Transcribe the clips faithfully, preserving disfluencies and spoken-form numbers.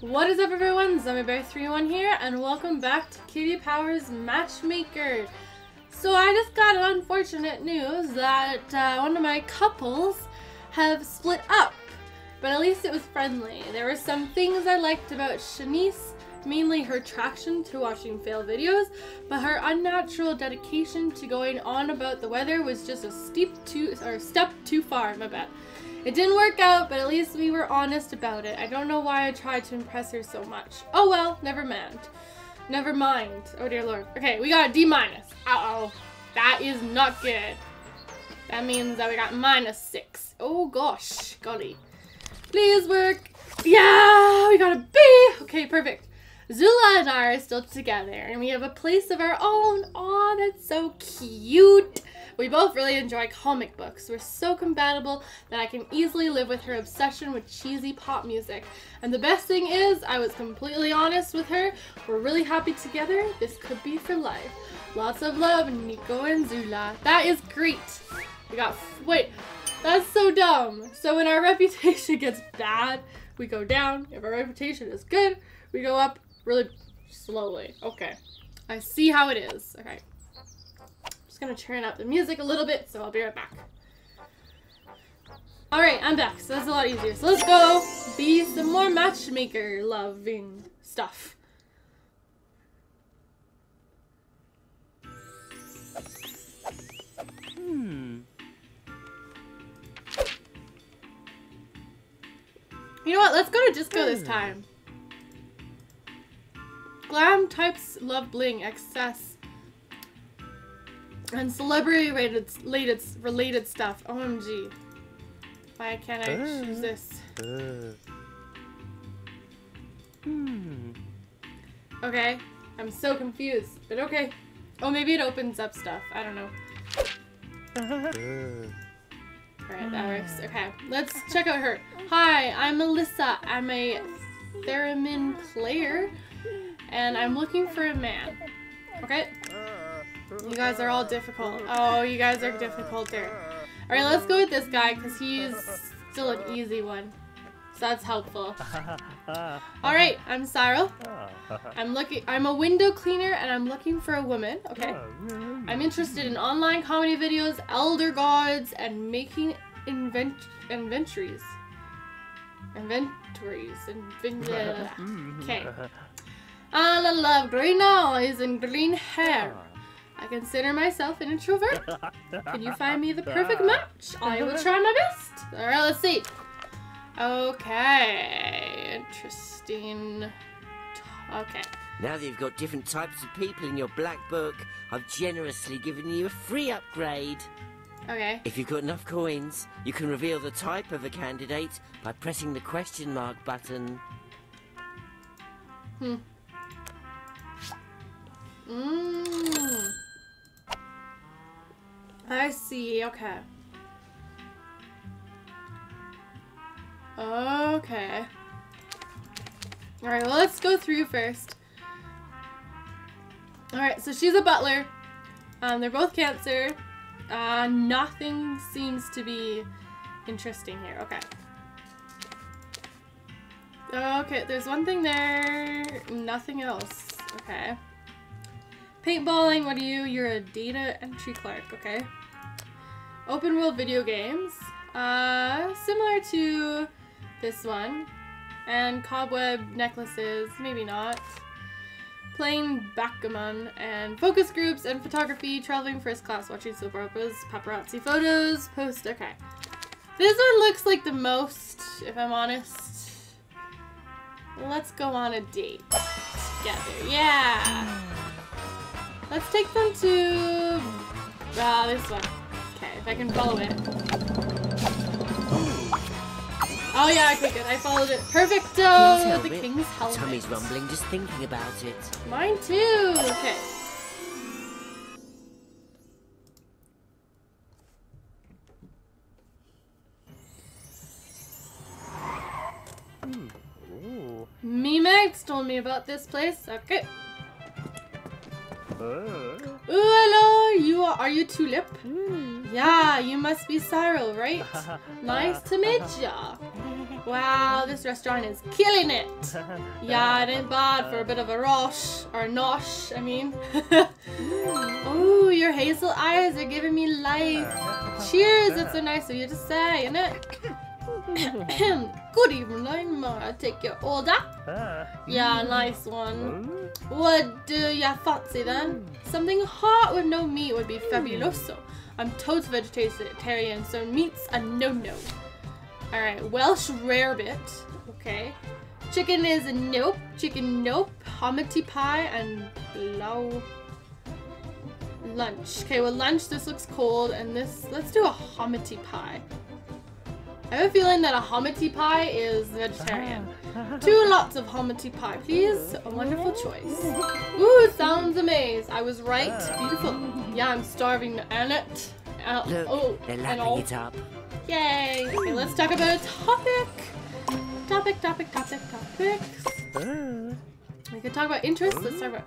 What is up, everyone? Zombie Bear thirty-one here, and welcome back to Kitty Powers' Matchmaker. So I just got unfortunate news that uh, one of my couples have split up, but at least it was friendly. There were some things I liked about Shanice, mainly her attraction to watching fail videos, but her unnatural dedication to going on about the weather was just a steep too, or step too far, my bad. It didn't work out, but at least we were honest about it. I don't know why I tried to impress her so much. Oh well, never mind. Never mind. Oh dear lord. Okay, we got a D minus. Uh-oh. That is not good. That means that we got minus six. Oh gosh, golly. Please work. Yeah, we got a B. Okay, perfect. Zula and I are still together, and we have a place of our own. Aw, that's so cute. We both really enjoy comic books. We're so compatible that I can easily live with her obsession with cheesy pop music. And the best thing is, I was completely honest with her. We're really happy together. This could be for life. Lots of love, Nico and Zula. That is great. We got, wait, that's so dumb. So when our reputation gets bad, we go down. If our reputation is good, we go up. Really slowly. Okay. I see how it is. Okay. I'm just gonna turn up the music a little bit, so I'll be right back. Alright, I'm back, so that's a lot easier. So let's go be some more matchmaker loving stuff. Hmm. You know what? Let's go to disco this time. Glam types love bling, excess, and celebrity-related related, related stuff. O M G. Why can't I uh, choose this? Uh, hmm. Okay. I'm so confused, but okay. Oh, maybe it opens up stuff. I don't know. Uh, Alright, that works. Okay. Let's check out her. Hi, I'm Melissa. I'm a theremin player. And I'm looking for a man. Okay? You guys are all difficult. Oh, you guys are difficulter. Alright, let's go with this guy, because he's still an easy one. So that's helpful. Alright, I'm Cyril. I'm looking I'm a window cleaner and I'm looking for a woman. Okay. I'm interested in online comedy videos, elder gods, and making invent inventories. Inventories. Invent okay. I love green eyes and green hair. I consider myself an introvert. Can you find me the perfect match? I will try my best. All right, let's see. Okay, interesting. Okay. Now that you've got different types of people in your black book, I've generously given you a free upgrade. Okay. If you've got enough coins, you can reveal the type of a candidate by pressing the question mark button. Hmm. Mmm. I see. Okay. Okay. All right. Well, let's go through first. All right. So she's a butler. Um, they're both Cancer. Uh, nothing seems to be interesting here. Okay. Okay. There's one thing there. Nothing else. Okay. Paintballing, what are you? You're a data entry clerk, okay. Open world video games, uh, similar to this one. And cobweb necklaces, maybe not. Playing backgammon and focus groups and photography, traveling first class, watching soap operas, paparazzi photos, post, okay. This one looks like the most, if I'm honest. Let's go on a date together, yeah! Let's take them to uh, this one. Okay, if I can follow it. Oh yeah, I clicked it. I followed it. Perfecto! The king's helmet. Tummy's rumbling just thinking about it. Mine too! Okay. MeMex told me about this place. Okay. Ooh, hello! are you? Are you Tulip? Mm. Yeah, you must be Cyril, right? Nice to meet ya. Wow, this restaurant is killing it. Yeah, it ain't bad for a bit of a rosh, or nosh, I mean. Oh, your hazel eyes are giving me life. Cheers, it's so nice of you to say, isn't it? Good evening, Mara. Take your order. Yeah, nice one. What do you fancy then? Something hot with no meat would be fabuloso. I'm total vegetarian, so meat's a no-no. Alright, Welsh rarebit, okay. Chicken is a nope, chicken nope, hominy pie, and blow. Lunch. Okay, well lunch, this looks cold, and this, let's do a hominy pie. I have a feeling that a hominy pie is vegetarian. Two lots of hominy pie, please. A wonderful choice. Ooh, sounds amazing. I was right, beautiful. Yeah, I'm starving, and it. Uh, Look, oh, they're lapping it up. Yay! Okay, let's talk about a topic. Topic, topic, topic, topics. Uh. We could talk about interests. Let's talk about.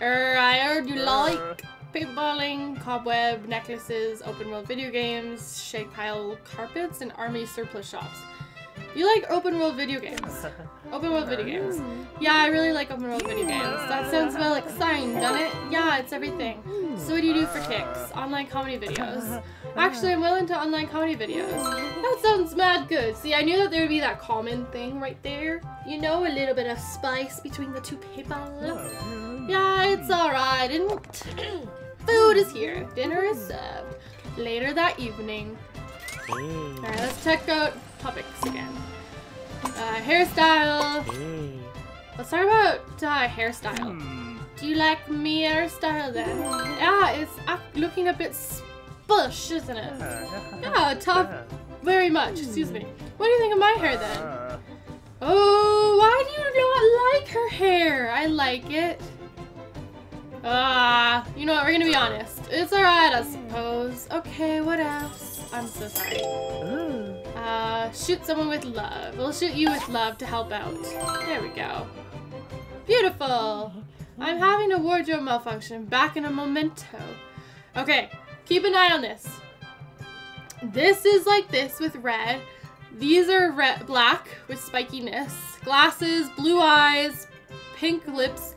Er, I heard you like paintballing, cobweb, necklaces, open world video games, shake pile carpets, and army surplus shops. You like open world video games. Open world video games. Yeah, I really like open world video games. That sounds well exciting, doesn't it? Yeah, it's everything. So what do you do for kicks? Online comedy videos. Actually, I'm well into online comedy videos. That sounds mad good. See, I knew that there would be that common thing right there. You know, a little bit of spice between the two people. Yeah, it's alright. And food is here. Dinner is served. Later that evening. Alright, let's check out topics again. Uh, hairstyle. Let's talk about uh, hairstyle. Do you like my hairstyle then? Yeah, it's looking a bit spush, isn't it? Yeah, top very much. Excuse me. What do you think of my hair then? Oh, why do you not like her hair? I like it. Ah, uh, you know what? We're gonna be honest. It's alright, I suppose. Okay, what else? I'm so sorry. Uh, shoot someone with love. We'll shoot you with love to help out. There we go. Beautiful. I'm having a wardrobe malfunction. Back in a momento. Okay, keep an eye on this. This is like this with red. These are red, black with spikiness. Glasses, blue eyes, pink lips,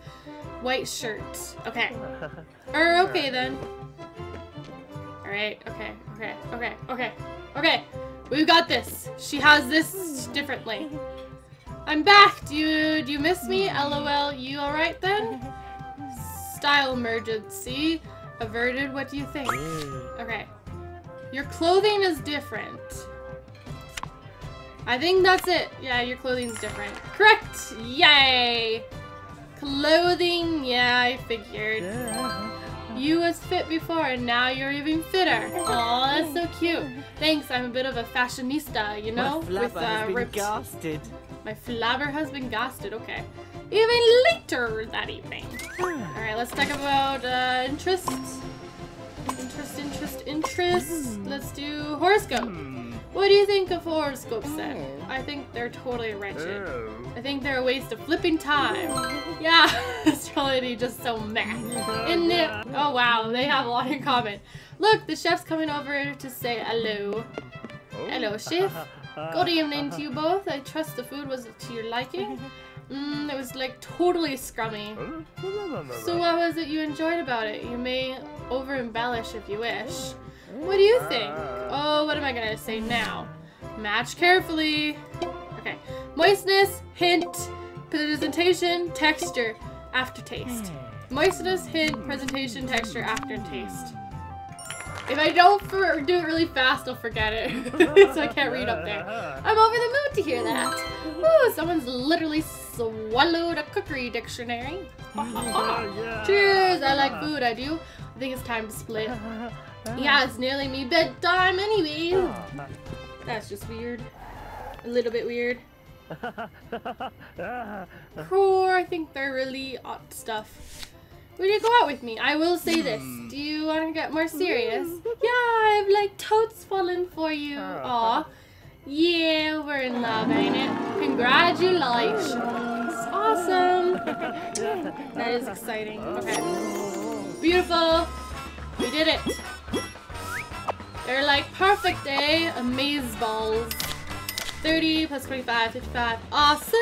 white shirt. Okay. Er, okay then. Alright, okay, okay, okay, okay, okay. We've got this. She has this differently. I'm back, dude. You miss me? L O L. You alright then? Style emergency. Averted, what do you think? Okay. Your clothing is different. I think that's it. Yeah, your clothing's different. Correct! Yay! Clothing, yeah, I figured. Yeah. You was fit before and now you're even fitter. Aw, that's so cute. Thanks, I'm a bit of a fashionista, you know? My flabber With, uh, has been ripped... gasted. My flabber has been gasted, okay. Even later that evening. Alright, let's talk about uh, interest. Interest, interest, interest. Let's do horoscope. What do you think of horoscopes then? Oh. I think they're totally wretched. Oh. I think they're a waste of flipping time. Yeah, astrology just so meh. And they, oh wow, they have a lot in common. Look, the chef's coming over to say hello. Oh. Hello, chef. Good evening to you both. I trust the food was to your liking. Mmm, it was like totally scrummy. So what was it you enjoyed about it? You may over embellish if you wish. What do you think? Oh, what am I gonna say now? Match carefully. Okay. Moistness, hint, presentation, texture, aftertaste. Moistness, hint, presentation, texture, aftertaste. If I don't for do it really fast, I'll forget it. So I can't read up there. I'm over the mood to hear that. Ooh, someone's literally swallowed a cookery dictionary. Ha, ha, ha. Cheers, I like food, I do. I think it's time to split. Yeah, it's nearly me bedtime anyways. That's just weird. A little bit weird. Cool, I think they're really odd stuff. Would you go out with me? I will say this. Do you want to get more serious? Yeah, I've like totes fallen for you. Aw. Yeah, we're in love, ain't it? Congratulations. Awesome. That is exciting. Okay. Beautiful. We did it. They're like, perfect day, amaze balls. thirty plus twenty-five, fifty-five. Awesome.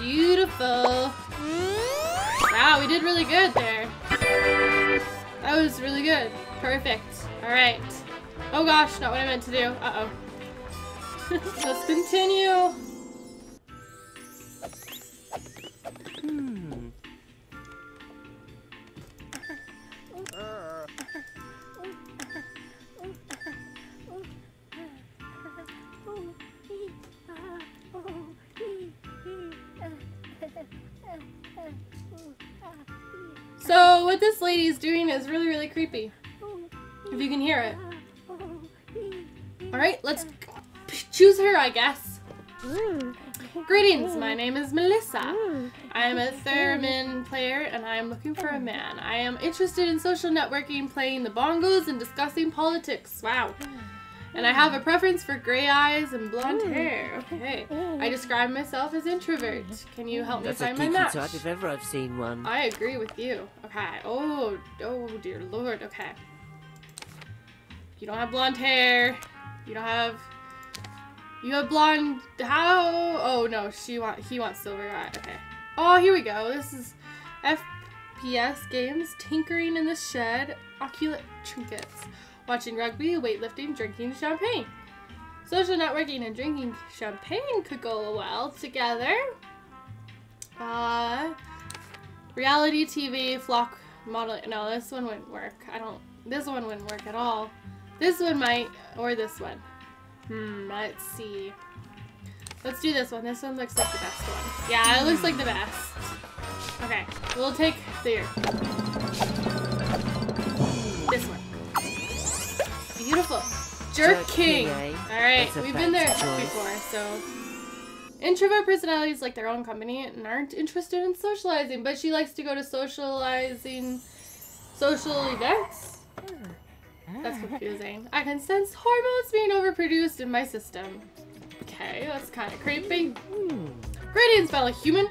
Beautiful. Wow, we did really good there. That was really good. Perfect. All right. Oh gosh, not what I meant to do. Uh-oh. Let's continue. Hmm. So what this lady is doing is really, really creepy. If you can hear it. All right, let's choose her, I guess. Mm. Greetings, my name is Melissa. Mm. I am a theremin player and I am looking for a man. I am interested in social networking, playing the bongos, and discussing politics. Wow. And I have a preference for gray eyes and blonde mm. hair. Okay. I describe myself as introvert. Can you help That's me find my match? That's a geeky type if ever I've seen one. I agree with you. Okay. Oh, oh dear lord. Okay. You don't have blonde hair. You don't have... You have blonde... How? Oh, no. She want, He wants silver eye. Okay. Oh, here we go. This is F P S games, tinkering in the shed, oculate trinkets, watching rugby, weightlifting, drinking champagne. Social networking and drinking champagne could go well together. Uh, reality T V, flock modeling. No, this one wouldn't work. I don't... This one wouldn't work at all. This one might, or this one. Hmm, let's see. Let's do this one. This one looks like the best one. Yeah, it looks like the best. Okay, we'll take there. This one. Beautiful. Jerking. Alright, we've been there before, so... Introvert personalities like their own company and aren't interested in socializing, but she likes to go to socializing... social events? That's confusing. I can sense hormones being overproduced in my system. Okay, that's kind of creepy. Greetings, fellow human.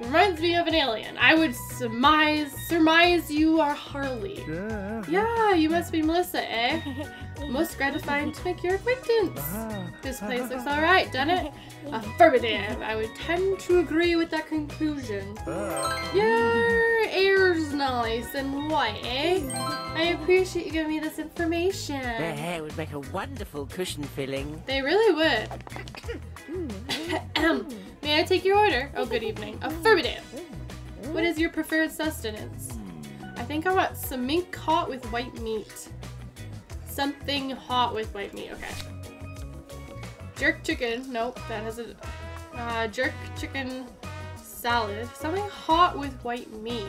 Reminds me of an alien. I would surmise, surmise you are Harley. Yeah, yeah you must be Melissa, eh? Most gratifying to make your acquaintance. This place looks alright, doesn't it? Affirmative. I would tend to agree with that conclusion. Your hair's nice and white, eh? I appreciate you giving me this information. Their hair would make a wonderful cushion filling. They really would. May I take your order? Oh, good evening. Affirmative. What is your preferred sustenance? I think I want some mink hot with white meat. Something hot with white meat. Okay. Jerk chicken. Nope. That has a uh, jerk chicken salad. Something hot with white meat.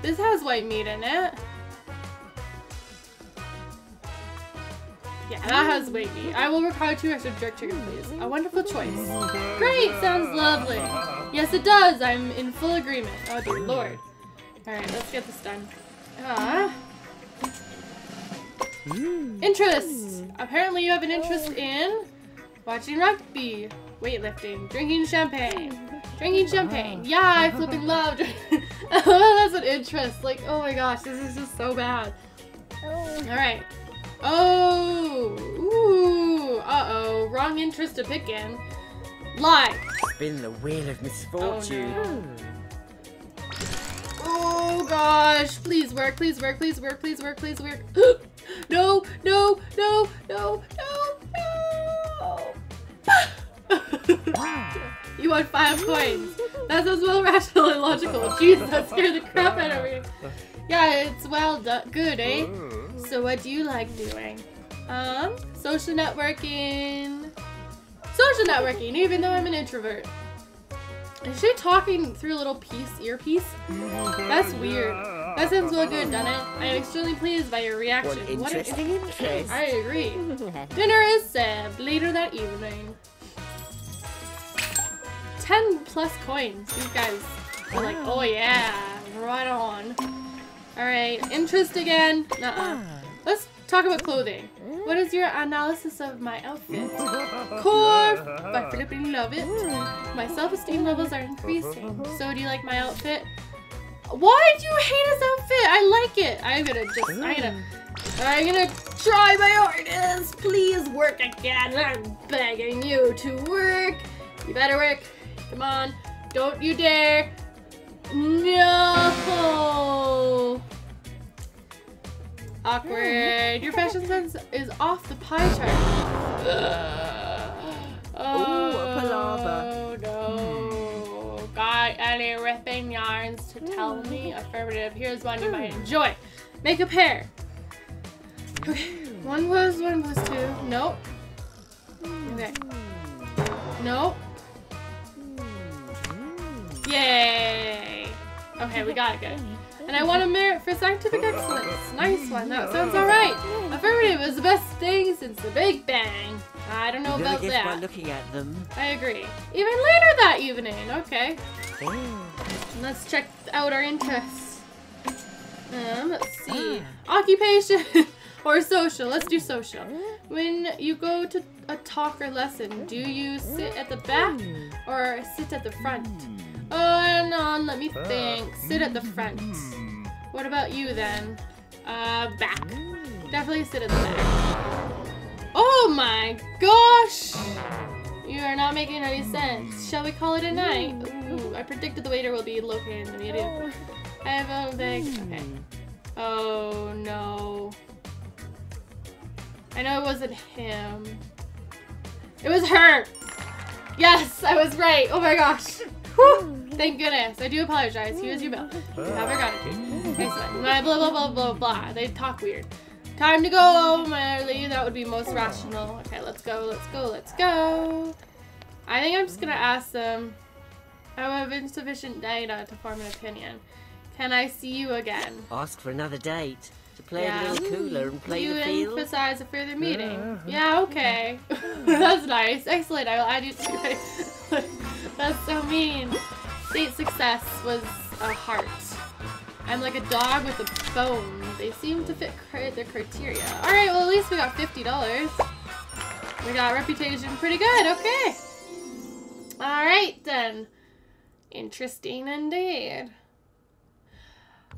This has white meat in it. Yeah, that has white meat. I will require two extra jerk chicken, please. A wonderful choice. Great! Sounds lovely. Yes, it does. I'm in full agreement. Oh, dear lord. Alright, let's get this done. Ah. Interest! Apparently you have an interest in watching rugby, weightlifting, drinking champagne. Drinking champagne. Yeah, I flipping love drinking. That's an interest. Like, oh my gosh, this is just so bad. Alright. Oh, ooh, uh-oh, wrong interest to pick in. Lie. Spin the wheel of misfortune. Oh, no. Oh gosh, please work, please work, please work, please work, please work. No, no, no, no, no, no. You want five coins. That sounds well rational and logical. Jeez, that scared the crap out of me. Yeah, it's well done. Good, eh? So what do you like doing? Um, social networking. Social networking, even though I'm an introvert. Is she talking through a little piece, earpiece? That's weird. That sounds well good, doesn't it? I am extremely pleased by your reaction. What interesting interest. I agree. Dinner is served later that evening. Ten plus coins. These guys are like, oh yeah, right on. Alright, interest again. Nuh-uh. Let's talk about clothing. What is your analysis of my outfit? Core! I flipping love it. My self-esteem levels are increasing. So do you like my outfit? Why do you hate his outfit? I like it. I'm gonna just, Ooh. I'm gonna, I'm gonna try my hardest. Please work again. I'm begging you to work. You better work. Come on. Don't you dare. No. Awkward. Your fashion sense is off the pie chart. Uh, oh, Ooh, a palaver. No. Mm. Got any ripping yarns to tell mm. me? Affirmative. Here's one you mm. might enjoy. Make a pair. Okay. One was one plus two. Nope. Okay. Nope. Yay. Okay, we got it good. And I want a merit for scientific excellence. Nice one. That sounds all right. Affirmative is the best thing since the Big Bang. I don't know you about that. By looking at them. I agree. Even later that evening. Okay. Let's check out our interests. Um, let's see. Occupation or social. Let's do social. When you go to a talk or lesson, do you sit at the back or sit at the front? Oh, no, let me think. Sit at the front. What about you then? Uh, back. Definitely sit at the back. Oh my gosh! You are not making any sense. Shall we call it a night? Ooh, I predicted the waiter will be located in the meeting. I have a bag. Okay. Oh no. I know it wasn't him. It was her! Yes, I was right. Oh my gosh. Whew. Thank goodness. I do apologize. Here's your bill. Have a gratitude. Nice one. Blah, blah, blah, blah, blah, blah. They talk weird. Time to go, Marley. That would be most rational. Okay, let's go, let's go, let's go. I think I'm just going to ask them. I have insufficient data to form an opinion. Can I see you again? Ask for another date. To play yeah. a little cooler and play you the field. You emphasize a further meeting. Yeah, okay. That's nice. Excellent. I will add you to my... That's so mean. Date success was a heart. I'm like a dog with a bone. They seem to fit their criteria. Alright, well at least we got fifty dollars. We got reputation pretty good, okay. Alright then. Interesting indeed.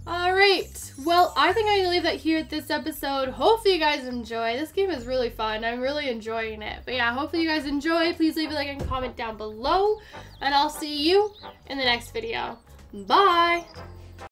Alright, well I think I'm going to leave that here at this episode. Hopefully you guys enjoy. This game is really fun. I'm really enjoying it. But yeah, hopefully you guys enjoy. Please leave a like and comment down below. And I'll see you in the next video. Bye!